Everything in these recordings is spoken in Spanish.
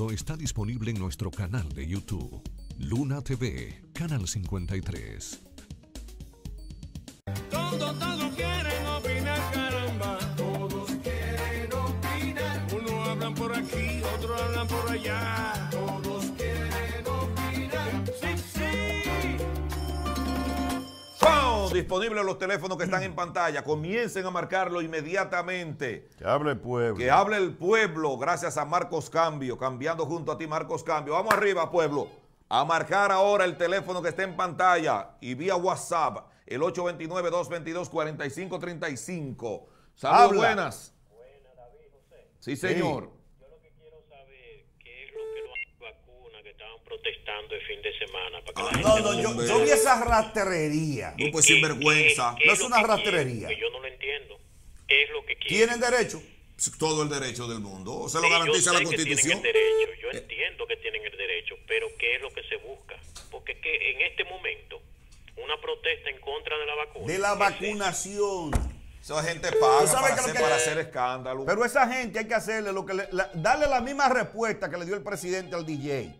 contenido está disponible en nuestro canal de YouTube, Luna TV Canal 53. Todos quieren opinar, caramba. Todos quieren opinar. Uno hablan por aquí, otro hablan por allá. Todos quieren opinar. Sí, sí. Son disponibles los teléfonos que están en pantalla. Comiencen a marcarlo inmediatamente. Que hable el pueblo. Que hable el pueblo. Gracias a Marcos Cambio. Cambiando junto a ti, Marcos Cambio. Vamos arriba, pueblo. A marcar ahora el teléfono que está en pantalla y vía WhatsApp. El 829-222-4535. Saludos, buenas. Buenas, David, José. Sí, señor. Yo lo que quiero saber, ¿qué es lo que los vacunas que estaban protestando el fin de semana? Para que la gente yo vi esa rastrería. No, pues sinvergüenza. No es una rastrería. Yo no lo entiendo. ¿Qué es lo que quieren? ¿Tienen derecho? Todo el derecho del mundo. Se lo garantiza la Constitución. Yo entiendo que tienen el derecho, pero ¿qué es lo que se busca? Porque que en este momento una protesta en contra de la vacuna. De la vacunación. Esa gente paga para hacer escándalo. Pero esa gente hay que hacerle lo que darle la misma respuesta que le dio el presidente al DJ.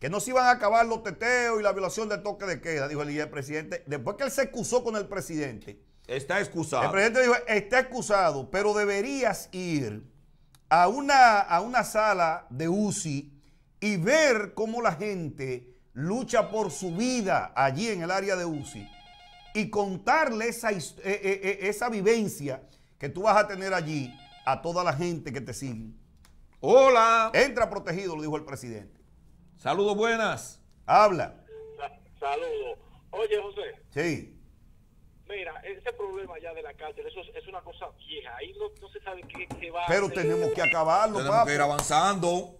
Que no se iban a acabar los teteos y la violación del toque de queda, dijo el presidente. Después que él se excusó con el presidente. Está excusado. El presidente dijo, está excusado, pero deberías ir a una sala de UCI y ver cómo la gente lucha por su vida allí en el área de UCI y contarle esa vivencia que tú vas a tener allí a toda la gente que te sigue. Hola. Entra protegido, lo dijo el presidente. Saludos, buenas. Habla. Saludos. Oye, José. Sí. Mira, ese problema ya de la cárcel, eso es una cosa vieja. Ahí no se sabe qué va a hacer. Pero tenemos que acabarlo, papi. Tenemos que ir avanzando.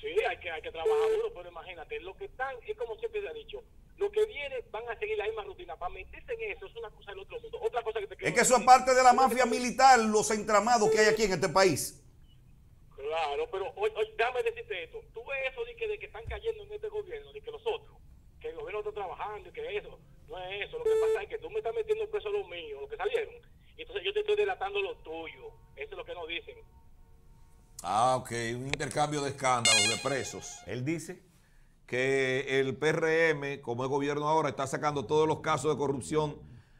Sí, hay que trabajar duro, pero imagínate, lo que están, es como siempre se ha dicho, lo que viene van a seguir la misma rutina. Para meterse en eso es una cosa del otro mundo. Otra cosa que te quiero decir. Es que eso es parte de la mafia militar, los entramados que hay aquí en este país. Claro, pero déjame decirte esto. Tú ves eso de que están cayendo en este gobierno, de que nosotros, que el gobierno está trabajando y que eso. No es eso, lo que pasa es que tú me estás metiendo preso a los míos, los que salieron. Y entonces yo te estoy delatando lo tuyo. Eso es lo que nos dicen. Ah, ok, un intercambio de escándalos, de presos. Él dice que el PRM, como es gobierno ahora, está sacando todos los casos de corrupción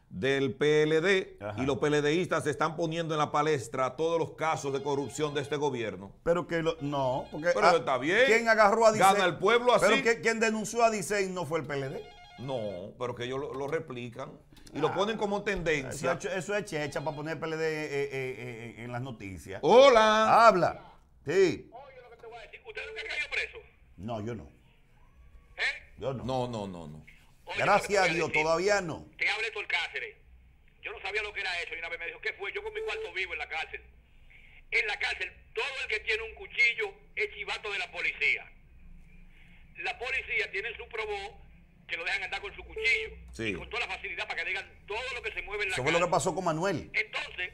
del PLD. Ajá. Y los PLDistas están poniendo en la palestra todos los casos de corrupción de este gobierno. Pero que no, porque pero está bien. ¿Quién agarró a Dicen? Gana el pueblo así. Pero ¿quién denunció a Dicen no fue el PLD? No, pero que ellos lo replican y lo ponen como tendencia. Eso es checha para poner PLD en las noticias. Hola. Habla. Sí. Oye, lo que te voy a decir. ¿Usted nunca cayó preso? No, yo no. ¿Eh? Yo no. No. Oye, gracias a Dios, todavía no. Te hablé por Cáceres. Yo no sabía lo que era eso y una vez me dijo, ¿qué fue? Yo con mi cuarto vivo en la cárcel. En la cárcel, todo el que tiene un cuchillo es chivato de la policía. La policía tiene su probó, que lo dejan andar con su cuchillo, sí, y con toda la facilidad para que digan todo lo que se mueve en la calle. Eso fue lo que pasó con Manuel. Entonces,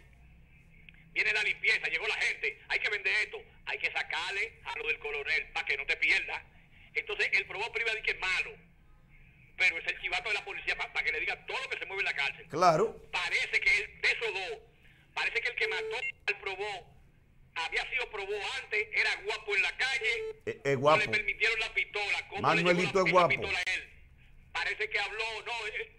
viene la limpieza, llegó la gente, hay que vender esto, hay que sacarle a lo del coronel para que no te pierdas. Entonces, el probó privado que es malo, pero es el chivato de la policía para que le digan todo lo que se mueve en la cárcel. Claro. Parece que él desodó, parece que el que mató al probó había sido probó antes, era guapo en la calle, guapo. No le permitieron la pistola. ¿Cómo Manuelito es guapo? Pistola a él? Parece que habló, no,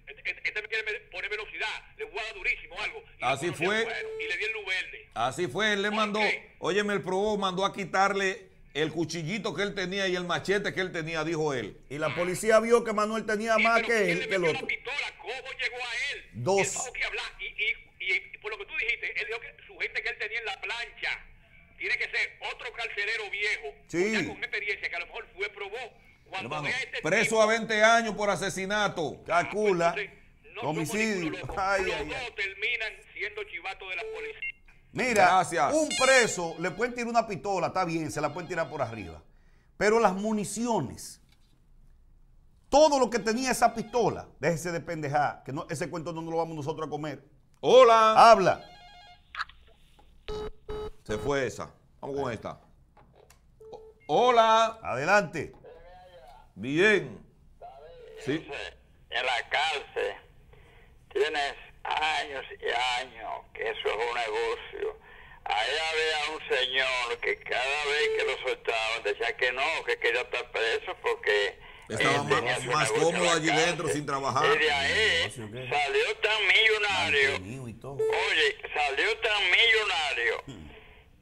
este me quiere poner velocidad, le guarda durísimo o algo. Y así fue. Bueno, y le di el luz verde. Así fue, él le mandó, óyeme, el probó, mandó a quitarle el cuchillito que él tenía y el machete que él tenía, dijo él. Y la policía vio que Manuel tenía más que él, que el otro. La pistola, ¿cómo llegó a él? Dos. Y por lo que tú dijiste, él dijo que su gente que él tenía en la plancha tiene que ser otro carcelero viejo. Sí. Con una experiencia que a lo mejor fue probó. Hermano, este preso tipo, a 20 años por asesinato, calcula, pues, no homicidio. Los dos terminan siendo chivato de la policía. Mira, gracias. Un preso le pueden tirar una pistola, está bien, se la pueden tirar por arriba. Pero las municiones, todo lo que tenía esa pistola, déjese de pendejar, que no, ese cuento no lo vamos nosotros a comer. Hola. Habla. Se fue esa. Vamos con esta. Hola. Adelante. Bien. Sí. En la cárcel tienes años y años que eso es un negocio. Ahí había un señor que cada vez que lo soltaban uno que quería estar preso porque estaba más cómodo allí dentro sin trabajar. Y de ahí salió tan millonario, oye, salió tan millonario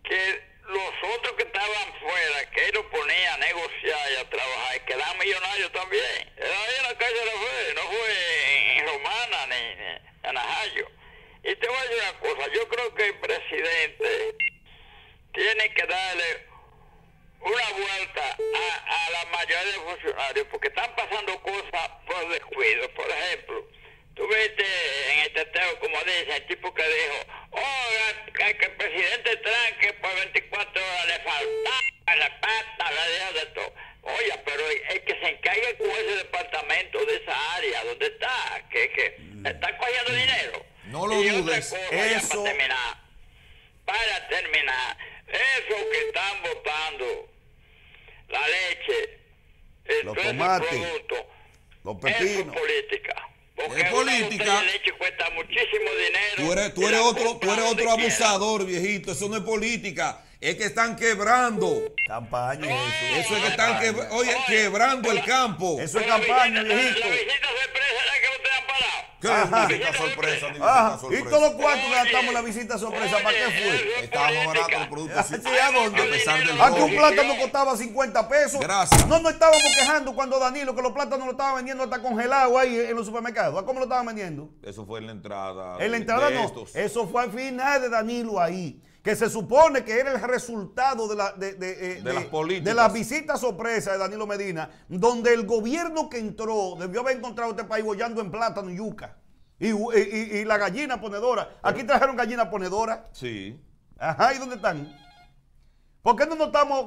que los otros que estaban fuera, que ellos ponían a negociar y a trabajar, que eran millonarios también. Era ahí en la calle de la fe, no fue en Romana ni en Ajayo. Y te voy a decir una cosa, yo creo que el presidente tiene que darle una vuelta a la mayoría de funcionarios, porque están pasando cosas por descuido. Por ejemplo, tú viste en el teteo, como dice, el tipo que dijo, que el presidente tranque por 24 horas, le faltaba la pata, le dijo de todo. Oye, pero el que se encargue con ese departamento de esa área, donde está, que está cogiendo dinero. No lo dudes, eso... Para terminar, eso que están botando, la leche, el producto, los pepinos, es política. Porque es política. La leche cuesta muchísimo dinero. Tú eres otro abusador, viejito. Eso no es política. Es que están quebrando. Campaña. Eso es que están quebrando. Oye, quebrando el campo. Eso es campaña, viejito. Ajá. Visita sorpresa, ajá. Sorpresa. Y todos los cuartos gastamos la visita sorpresa. ¿Para qué fue? Estaba barato el producto. Sí, a pesar del que un plátano costaba 50 pesos. Gracias. No nos estábamos quejando cuando Danilo, que los plátanos lo estaban vendiendo hasta congelado ahí en los supermercados. ¿Cómo lo estaban vendiendo? Eso fue en la entrada. En la entrada no. Estos. Eso fue al final de Danilo ahí, que se supone que era el resultado de las visitas sorpresas de Danilo Medina, donde el gobierno que entró debió haber encontrado este país bollando en plátano y yuca. Y la gallina ponedora. Aquí trajeron gallina ponedora. Sí. Ajá, ¿y dónde están? ¿Por qué no nos estamos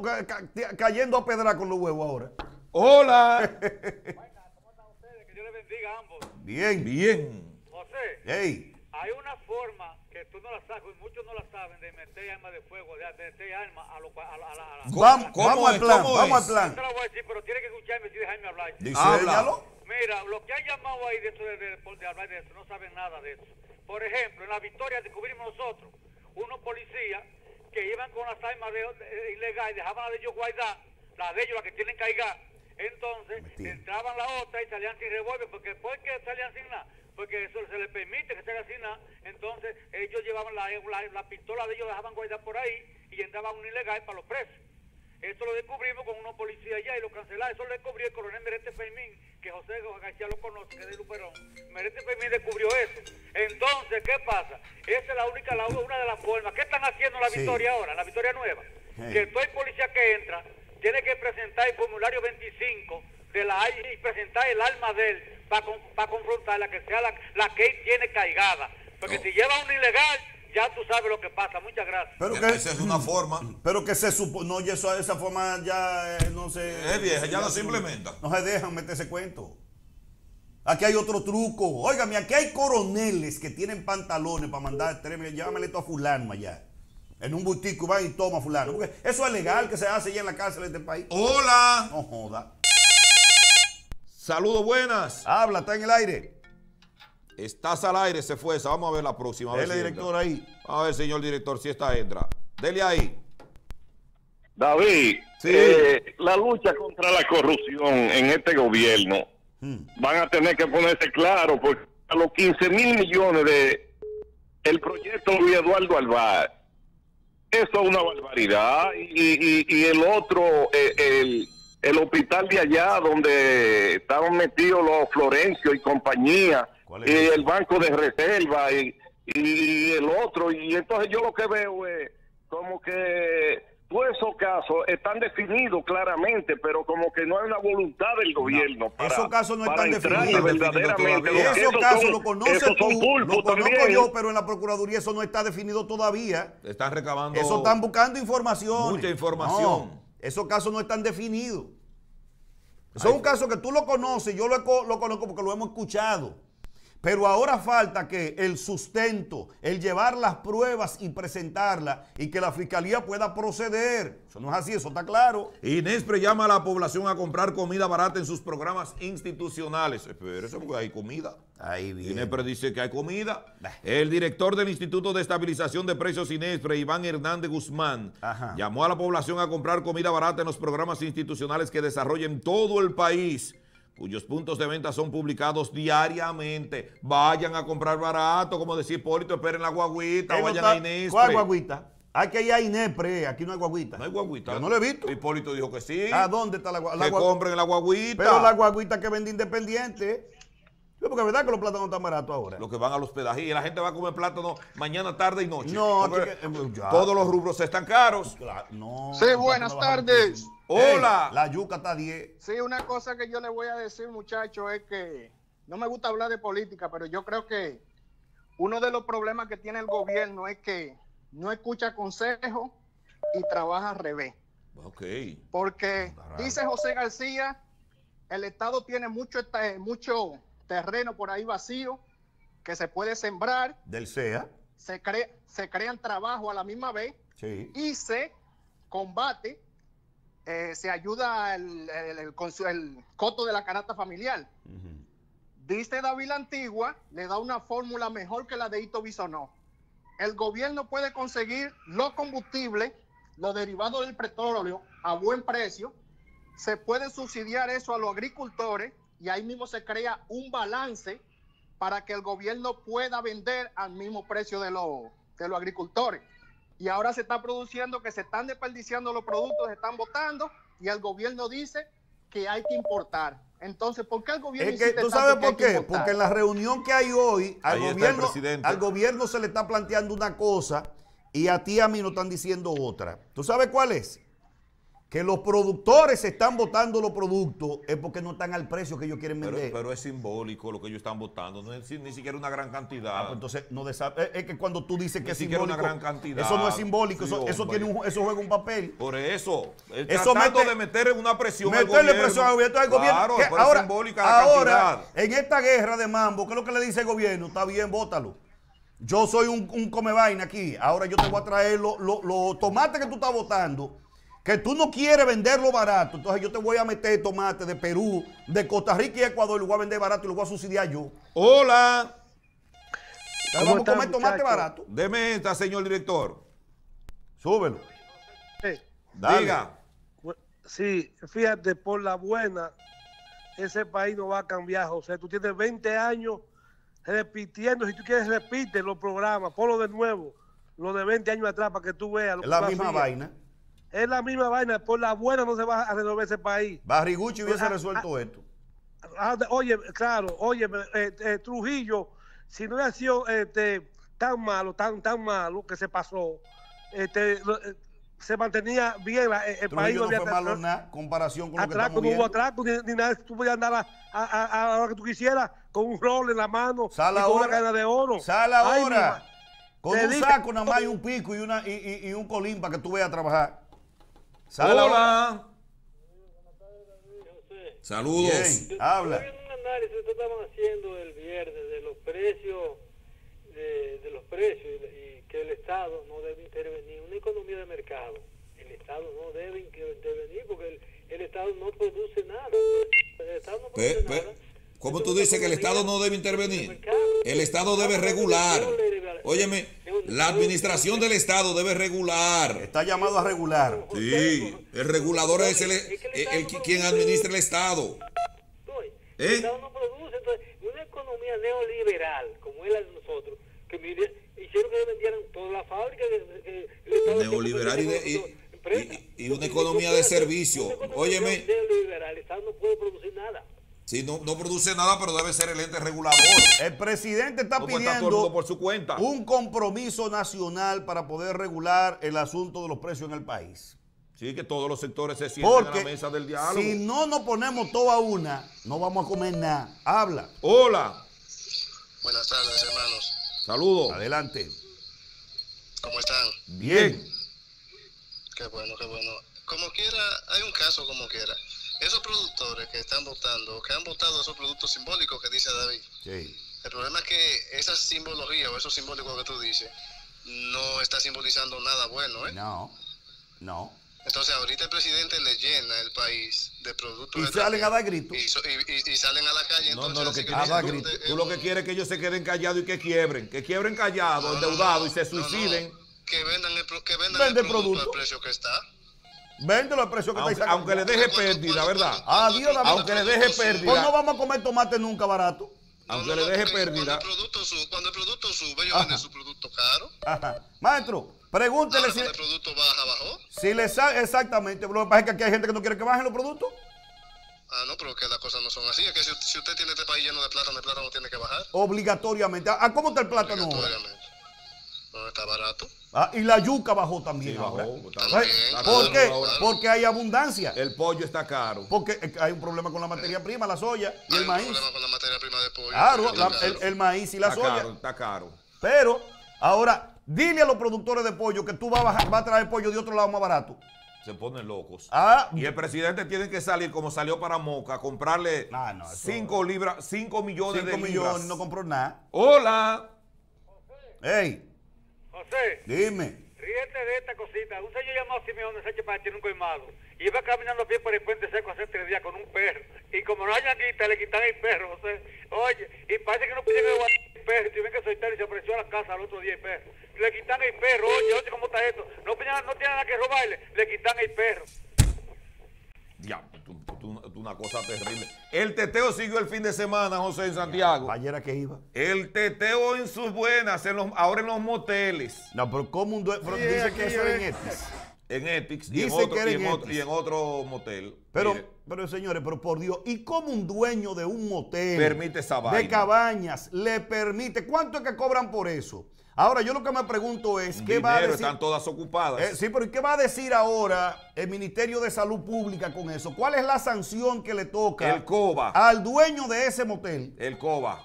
cayendo a pedra con los huevos ahora? ¡Hola! ¿Cómo están ustedes? Que Dios les bendiga a ambos. Bien, bien. José, hey. Hay una forma... tú no la sabes, muchos no la saben, de meter armas de fuego, de meter armas a la... Vamos al plan. Yo te lo voy a decir, pero tiene que escucharme y dejarme hablar. Háblalo. Mira, lo que han llamado ahí de eso, de hablar de eso, no saben nada de eso. Por ejemplo, en la victoria descubrimos nosotros unos policías que iban con las armas ilegales, dejaban la de ellos guardar, la de ellos, la que tienen caiga. Entonces, entraban la otra y salían sin revólver, porque después que salían sin nada, porque eso se les permite que se haga sin nada, entonces ellos llevaban la pistola de ellos, la dejaban guardar por ahí y entraban un ilegal para los presos. Eso lo descubrimos con unos policías allá y lo cancelaron. Eso lo descubrió el coronel Merete Fermín, que José García lo conoce, que es de Luperón. Merete Fermín descubrió eso. Entonces, ¿qué pasa? Esa es una de las formas. ¿Qué están haciendo la victoria ahora, la victoria nueva? Sí. Que todo el policía que entra tiene que presentar el formulario 25 de la AI y presentar el arma de él para confrontarla, que sea la que él tiene caigada. Porque si lleva un ilegal, ya tú sabes lo que pasa. Muchas gracias. Pero que esa es una forma. Pero que se supone, no, esa forma ya no se... Es vieja, ya no se implementa. No se dejan meter ese cuento. Aquí hay otro truco. Óigame, aquí hay coroneles que tienen pantalones para mandar trenes. Llévamele esto a fulano allá. En un butico van y toma a fulano. Porque eso es legal que se hace ya en la cárcel de este país. ¡Hola! No joda. Saludos, buenas. Habla, está en el aire. Estás al aire, se fue esa. Vamos a ver la próxima. Dele, director, ahí. A ver, señor director, si esta entra. Dele ahí. David, sí. La lucha contra la corrupción en este gobierno van a tener que ponerse claro, porque a los 15.000 millones del proyecto Luis Eduardo Alvar, eso es una barbaridad. Y el otro, el hospital de allá donde estaban metidos los Florencio y compañía, y el banco de reserva y el otro. Y entonces yo lo que veo es como que todos esos casos están definidos claramente, pero como que no hay una voluntad del gobierno para esos casos no están definidos verdaderamente. Esos casos lo conoces tú, lo conozco yo, pero en la Procuraduría eso no está definido todavía. Están recabando eso, están buscando información, mucha información. No, esos casos no están definidos. Son casos que tú lo conoces, yo lo conozco porque lo hemos escuchado. Pero ahora falta que el sustento, el llevar las pruebas y presentarlas y que la fiscalía pueda proceder. Eso no es así, eso está claro. Inespre llama a la población a comprar comida barata en sus programas institucionales. Espérese, porque hay comida. Ahí viene. Inespre dice que hay comida. El director del Instituto de Estabilización de Precios Inespre, Iván Hernández Guzmán, llamó a la población a comprar comida barata en los programas institucionales que desarrollen todo el país, cuyos puntos de venta son publicados diariamente. Vayan a comprar barato, como decía Hipólito, esperen la guaguita, no vayan a Inespre. ¿Cuál guaguita? Hay que ir a Inespre, aquí no hay guaguita. No hay guaguita. Yo no lo he visto. Hipólito dijo que sí. ¿A dónde está la guaguita? Que compren la guaguita. Pero la guaguita que vende Independiente. Porque es verdad que los plátanos están baratos ahora. Los que van al hospedaje y la gente va a comer plátano mañana, tarde y noche. No, todos los rubros están caros. No, sí, buenas tardes. Hola. La yuca está 10. Sí, una cosa que yo le voy a decir, muchachos, es que no me gusta hablar de política, pero yo creo que uno de los problemas que tiene el gobierno es que no escucha consejos y trabaja al revés. Ok. Porque dice José García, el Estado tiene mucho terreno por ahí vacío que se puede sembrar. Del CEA. Se crean trabajo a la misma vez. Sí. Y se combate, se ayuda el costo de la canasta familiar. Dice David Antigua, le da una fórmula mejor que la de Hito Bisonó. El gobierno puede conseguir los combustibles, los derivados del petróleo a buen precio. Se puede subsidiar eso a los agricultores. Y ahí mismo se crea un balance para que el gobierno pueda vender al mismo precio de los agricultores. Y ahora se está produciendo que se están desperdiciando los productos, se están botando, y el gobierno dice que hay que importar. Entonces, ¿por qué el gobierno dice que, ¿tú sabes por qué? Porque en la reunión que hay hoy, al gobierno se le está planteando una cosa y a ti y a mí nos están diciendo otra. ¿Tú sabes cuál es? Que los productores están votando los productos es porque no están al precio que ellos quieren vender. Pero es simbólico lo que ellos están votando, no es ni siquiera una gran cantidad. Ah, pues entonces, es que cuando tú dices que es simbólico, una gran cantidad, eso no es simbólico, sí, eso juega un papel. Por eso, tratando de meter una presión al gobierno. Meterle presión al gobierno. Claro, que pero ahora, es simbólica la cantidad. En esta guerra de mambo, ¿qué es lo que le dice el gobierno? Está bien, bótalo. Yo soy un come vaina aquí, ahora yo te voy a traer los tomates que tú estás votando, que tú no quieres venderlo barato, entonces yo te voy a meter tomate de Perú, de Costa Rica y Ecuador, lo voy a vender barato y lo voy a subsidiar yo. Hola. Vamos a comer tomate barato. Deme esta, señor director. Súbelo. Sí. Diga. Sí, fíjate, por la buena, ese país no va a cambiar, José. Tú tienes 20 años repitiendo, si tú quieres repite los programas, ponlo de nuevo, lo de 20 años atrás para que tú veas. Lo que la misma vaina. Es la misma vaina, por la buena no se va a resolver ese país. Barriguchi hubiese resuelto esto. Oye, claro, oye, Trujillo, si no hubiera sido tan malo que se pasó, se mantenía bien el país. No fue malo nada, comparación con lo que estamos viendo. No hubo atraco, ni nada, tú podías andar a lo que tú quisieras, con un rol en la mano, con una cadena de oro. Sal ahora, con un saco nada más y un pico y un colín para que tú veas a trabajar. Hola. Hola. Saludos. Bien, habla. Estoy viendo un análisis que estaban haciendo el viernes de los precios, y que el Estado no debe intervenir. Una economía de mercado. El Estado no debe intervenir porque el Estado no produce nada. El Estado no produce nada. ¿Cómo tú dices que el Estado no debe intervenir? El Estado debe regular. Óyeme, la administración del Estado debe regular. Está llamado a regular. Sí, el regulador es quien administra el Estado. El Estado no produce. Entonces, una economía neoliberal, como es la de nosotros, que hicieron que vendieran toda la fábrica. Neoliberal y una economía de servicio. Óyeme. El Estado no puede producir nada. Sí, no produce nada, pero debe ser el ente regulador. El presidente está pidiendo por su cuenta un compromiso nacional para poder regular el asunto de los precios en el país. Sí, que todos los sectores se sienten en la mesa del diálogo. Si no nos ponemos toda una, no vamos a comer nada. Habla. Hola. Buenas tardes, hermanos. Saludos. Adelante. ¿Cómo están? Bien. Qué bueno, qué bueno. Como quiera, hay un caso como quiera. Esos productores que están votando, que han votado esos productos simbólicos que dice David, sí, El problema es que esa simbología o esos simbólicos que tú dices no está simbolizando nada bueno, ¿eh? No, no. Entonces ahorita el presidente le llena el país de productos. Y salen a dar gritos. Y salen a la calle. No, no, lo que a dar gritos. Tú lo que quieres es que ellos se queden callados y que quiebren. Que quiebren callados, no, endeudados, no, y se suiciden. No, no. Que vendan el producto al precio que está. Véndelo al precio que está. Aunque le deje pérdida, ¿verdad? Adiós, aunque le deje pérdida. Pues no vamos a comer tomate nunca barato. Aunque le deje pérdida. Cuando el producto sube, ellos venden su producto caro. Ajá. Maestro, pregúntele si el producto baja, bajó. Si le sale, exactamente. Lo que pasa es que aquí hay gente que no quiere que bajen los productos. Ah, no, pero que las cosas no son así. Es que si usted tiene este país lleno de plátano, el plátano tiene que bajar. Obligatoriamente. ¿A cómo está el plátano? Obligatoriamente. No está barato. Ah, y la yuca bajó también. Sí, bajó, también. ¿Por qué? Porque hay abundancia. El pollo está caro. Porque hay un problema con la materia prima, la soya y el maíz. Hay un problema con la materia prima de pollo. Claro, el maíz y la soya. Está caro, está caro. Pero ahora, dile a los productores de pollo que tú vas a traer pollo de otro lado más barato. Se ponen locos. Ah, y el presidente tiene que salir, como salió para Moca, a comprarle 5 millones de libras. No compró nada. Hola. Ey. José, dime. Ríete de esta cosita. Un señor llamado Simeón de Sacha para tirar un coimado. Y iba caminando a pie por el puente seco hace 3 días con un perro. Y como no hayan quitado, le quitan el perro, José. Oye, y parece que no pudieron guardar el perro. Tuvieron que soltar y se apareció a la casa al otro día el perro. Le quitan el perro. Oye, oye, ¿cómo está esto? No, no tienen nada que robarle. Le quitan el perro. Ya, una cosa terrible. El teteo siguió el fin de semana, José, en Santiago. Ayer a que iba. El teteo en sus buenas, ahora en los moteles. No, pero ¿cómo un dueño? Sí, dice que eso era en Etix. En Etix. Y en otro motel. Pero señores, pero por Dios, ¿y cómo un dueño de un motel? Permite esa vaina. De cabañas, le permite. ¿Cuánto es que cobran por eso? Ahora, yo lo que me pregunto es, ¿qué va a decir? Están todas ocupadas. Sí, pero ¿qué va a decir ahora el Ministerio de Salud Pública con eso? ¿Cuál es la sanción que le toca al dueño de ese motel? El COBA.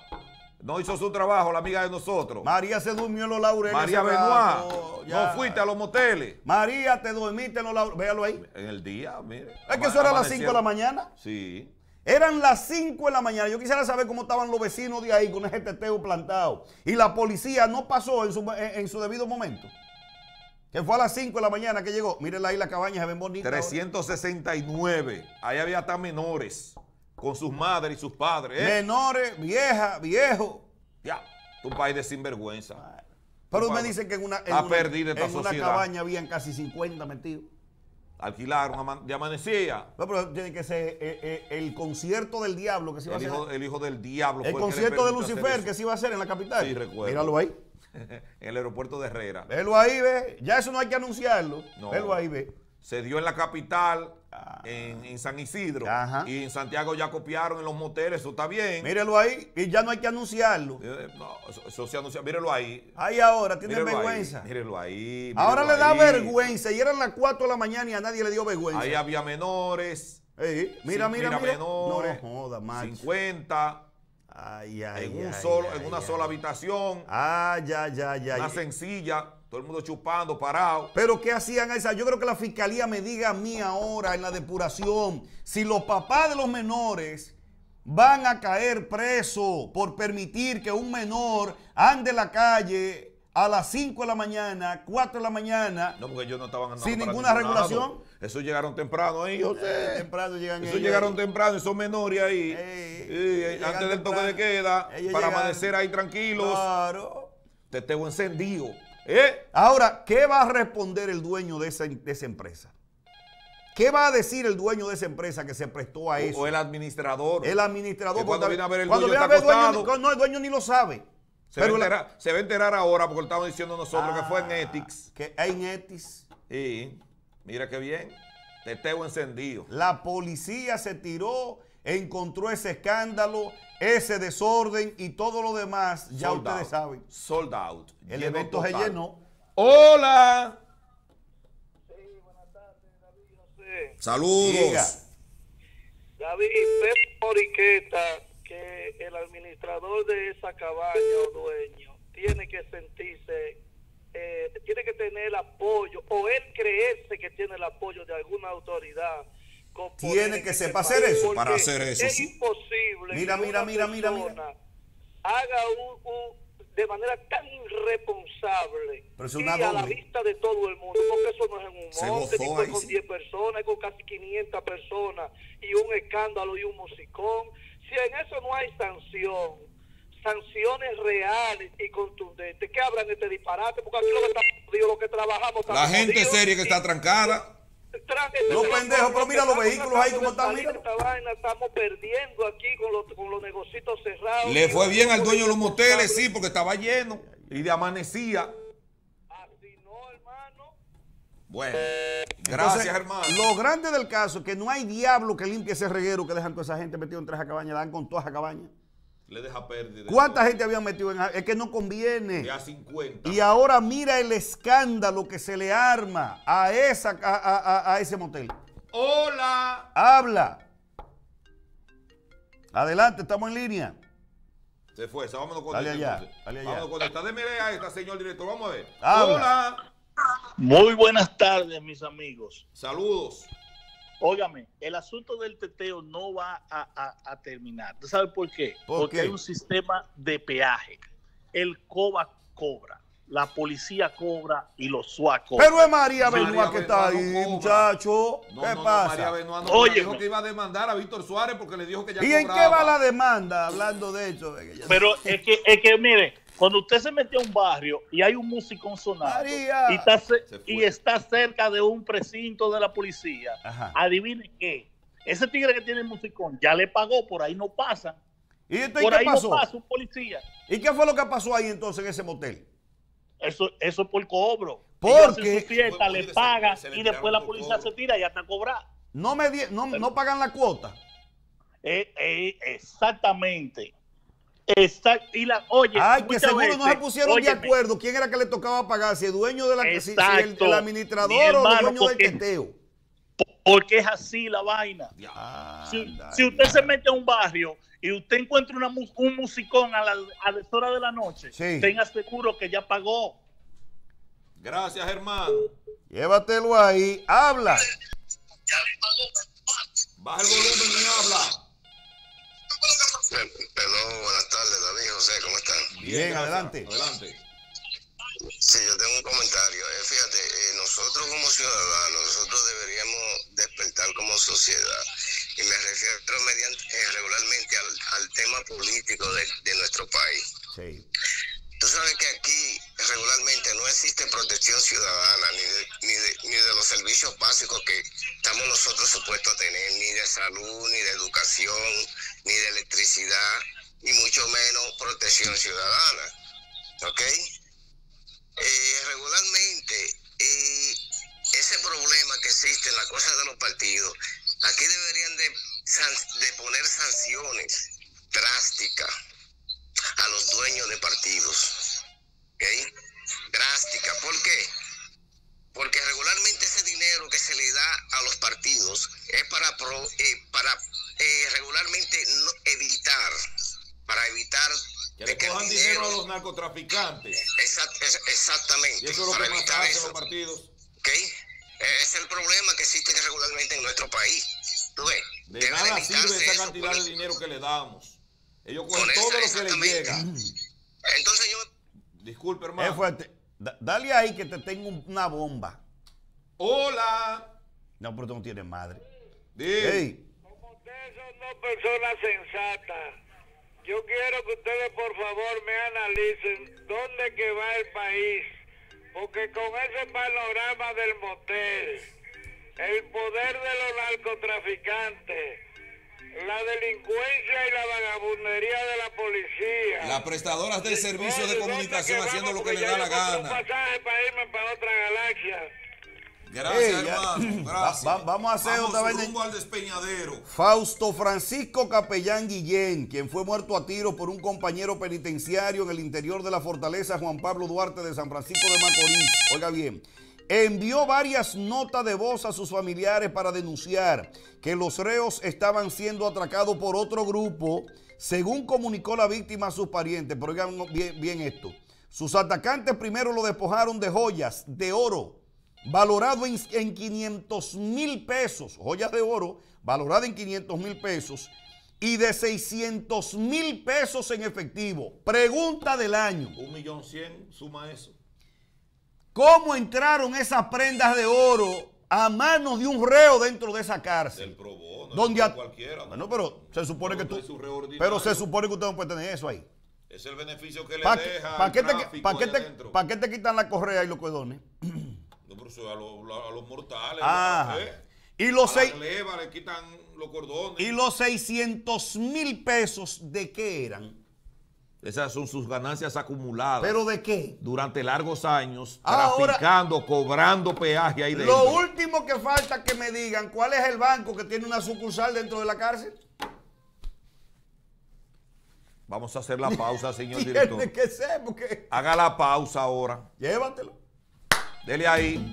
No hizo su trabajo, la amiga de nosotros. María se durmió en los laureles. María Benoit, no fuiste a los moteles. María, te dormiste en los laureles. Véalo ahí. En el día, mire. Es que eso era a las 5 de la mañana. Sí. Eran las 5 de la mañana. Yo quisiera saber cómo estaban los vecinos de ahí con ese teteo plantado. Y la policía no pasó en su debido momento. Que fue a las 5 de la mañana que llegó. Miren ahí la cabaña, se ven bonitas. 369. Ahora. Ahí había hasta menores. Con sus madres y sus padres. ¿Eh? Menores, viejas, viejos. Ya, tu país de sinvergüenza. Pero me dicen que en una cabaña habían casi 50 metidos. Alquilaron, ya amanecía. No, pero tiene que ser el concierto del diablo que se iba a hacer. El hijo del diablo. El concierto de Lucifer que se iba a hacer en la capital. Sí, recuerdo. Míralo ahí. En el aeropuerto de Herrera. Velo ahí, ve. Ya eso no hay que anunciarlo. No. Velo ahí, ve. Se dio en la capital, en San Isidro. Ajá. Y en Santiago ya copiaron en los moteles, eso está bien. Míralo ahí. Y ya no hay que anunciarlo. No, eso se anuncia. Míralo ahí. Ahí ahora, tienen vergüenza. Míralo ahí. Míralo ahora ahí. Le da vergüenza. Y eran las 4 de la mañana y a nadie le dio vergüenza. Ahí había menores. Ey, mira. Menores. No joda, macho. 50. Ay, ay, en una sola habitación. Ah, ya. Una sencilla. Todo el mundo chupando, parado. ¿Pero qué hacían esas? Yo creo que la fiscalía me diga a mí ahora en la depuración si los papás de los menores van a caer presos por permitir que un menor ande en la calle a las 5 de la mañana, 4 de la mañana. No, porque ellos no estaban andando sin ninguna regulación. Esos llegaron temprano ahí, José. Temprano llegan ellos. Llegaron temprano, esos menores ahí. Antes del toque de queda, para amanecer ahí tranquilos. Claro. Teteo encendido. Ahora, ¿qué va a responder el dueño de esa empresa? ¿Qué va a decir el dueño de esa empresa que se prestó a eso? O el administrador. El administrador. Cuando viene a ver el dueño está acostado. No, el dueño ni lo sabe. Se va a enterar ahora porque lo estamos diciendo nosotros que fue en Etix. Que en Etix. Y mira qué bien. Teteo encendido. La policía se tiró, encontró ese escándalo, ese desorden y todo lo demás, ya ustedes saben. Sold out. El evento se llenó. ¡Hola! Sí, buenas tardes, David José. ¡Saludos! Llega. David, Pepe Moriqueta, que el administrador de esa cabaña o dueño tiene que sentirse, tiene que tener apoyo, o él creerse que tiene el apoyo de alguna autoridad. Tiene que sepa hacer eso. Para hacer eso. Es imposible. Mira. haga de manera tan irresponsable y a la vista de todo el mundo, porque eso no es en un monte, ni fue con 10 personas, con casi 500 personas y un escándalo y un musicón. Si en eso no hay sanciones reales y contundentes, ¿qué habrán este disparate? Porque aquí lo que trabajamos... La gente seria que está trancada. Los pendejos, pero mira los vehículos ahí como están, mira. Esta vaina estamos perdiendo aquí con los negocios cerrados. Le fue bien al dueño de los moteles, sí, porque estaba lleno y de amanecía. Así no, hermano. Bueno, gracias, hermano. Lo grande del caso es que no hay diablo que limpie ese reguero que dejan toda esa gente metida en tres cabañas, dan con todas las cabañas. Le deja pérdida. ¿Cuánta gente habían metido en... Es que no conviene. Ya 50. Y ahora mira el escándalo que se le arma a ese motel. Hola. Habla. Adelante, estamos en línea. Se fue, vámonos con dale allá, dale allá. Vámonos con esta. Deme a esta, señor director. Vamos a ver. Habla. Hola. Muy buenas tardes, mis amigos. Saludos. Óigame, el asunto del teteo no va a terminar. ¿Sabe por qué? Porque hay un sistema de peaje. El COBA cobra, la policía cobra y los SUA cobran. Pero es María Benoit que está ahí, muchacho. ¿Qué pasa? María Benoit dijo que iba a demandar a Víctor Suárez porque le dijo que ya cobraba. ¿Y en qué va la demanda? Hablando de eso. Pero es que mire, cuando usted se mete a un barrio y hay un músico sonado y está cerca de un precinto de la policía, ajá, adivine qué, ese tigre que tiene el musicón ya le pagó, por ahí no pasa. ¿Y por ahí pasó? No pasa un policía. ¿Y qué fue lo que pasó ahí entonces en ese motel? Eso es por cobro. Porque su fiesta le paga y después la policía se tira y hasta cobrar. No pagan la cuota. Exactamente. Exacto. Y oye, ay, que seguro veces, no se pusieron de acuerdo quién era que le tocaba pagar, si el dueño de la el administrador, hermano, o el dueño del teteo. Porque es así la vaina. Si usted se mete a un barrio y usted encuentra un musicón a las horas de la noche, tenga seguro que ya pagó. Gracias, hermano. Llévatelo ahí. Habla. Ya le pagó. Baja el volumen y habla. Perdón, buenas tardes, David, José, ¿cómo están? Bien, adelante. Sí, yo tengo un comentario. Fíjate, nosotros como ciudadanos, nosotros deberíamos despertar como sociedad. Y me refiero regularmente al tema político de nuestro país. Sí. Tú sabes que aquí regularmente no existe protección ciudadana ni de los servicios básicos que estamos nosotros supuestos a tener, ni de salud, ni de educación, ni de electricidad, y mucho menos protección ciudadana. ¿Ok? Regularmente ese problema que existe en la cosa de los partidos, aquí deberían de poner sanciones drásticas a los dueños de partidos. ¿Ok? Drástica. ¿Por qué? Porque regularmente ese dinero que se le da a los partidos es para regularmente no evitar, para evitar que le cojan dinero a los narcotraficantes. Exactamente. Y eso es lo que más hace los partidos. ¿Ok? Es el problema que existe regularmente en nuestro país. ¿Tú ves? De nada sirve esa cantidad de dinero que le damos. Ellos con todo lo que les llega. Entonces yo... Disculpe, hermano. Es fuerte. Dale ahí que te tengo una bomba. Hola. No, pero tú no tienes madre. Hey. Como ustedes son dos personas sensatas, yo quiero que ustedes por favor me analicen dónde que va el país. Porque con ese panorama del motel, el poder de los narcotraficantes, la delincuencia y la vagabundería de la policía, las prestadoras del servicio de comunicación haciendo lo que les da la gana. Pasaje para irme para otra galaxia. Gracias, hermano. Gracias. Vamos a hacer otra vez rumbo al despeñadero. Fausto Francisco Capellán Guillén, quien fue muerto a tiro por un compañero penitenciario en el interior de la fortaleza Juan Pablo Duarte de San Francisco de Macorís. Oiga bien. Envió varias notas de voz a sus familiares para denunciar que los reos estaban siendo atracados por otro grupo, según comunicó la víctima a sus parientes. Pero oigan bien esto. Sus atacantes primero lo despojaron de joyas de oro, valorado en 500 mil pesos. Joyas de oro, valorada en 500 mil pesos. y de 600.000 pesos en efectivo. Pregunta del año. 1.100.000, suma eso. ¿Cómo entraron esas prendas de oro a manos de un reo dentro de esa cárcel? Del Pro Bono, donde no cualquiera. No, bueno, pero se supone que tú... Pero se supone que usted no puede tener eso ahí. Es el beneficio que le deja. ¿Para qué te quitan la correa y los cordones? No, pero a los mortales. Ah. Y los, le quitan los cordones. ¿Y los 600.000 pesos de qué eran? Esas son sus ganancias acumuladas. ¿Pero de qué? Durante largos años, traficando, ahora, cobrando peaje ahí dentro. Lo último que falta que me digan, ¿cuál es el banco que tiene una sucursal dentro de la cárcel? Vamos a hacer la pausa, señor director. Tiene que ser, porque... Haga la pausa ahora. Llévatelo. Dele ahí.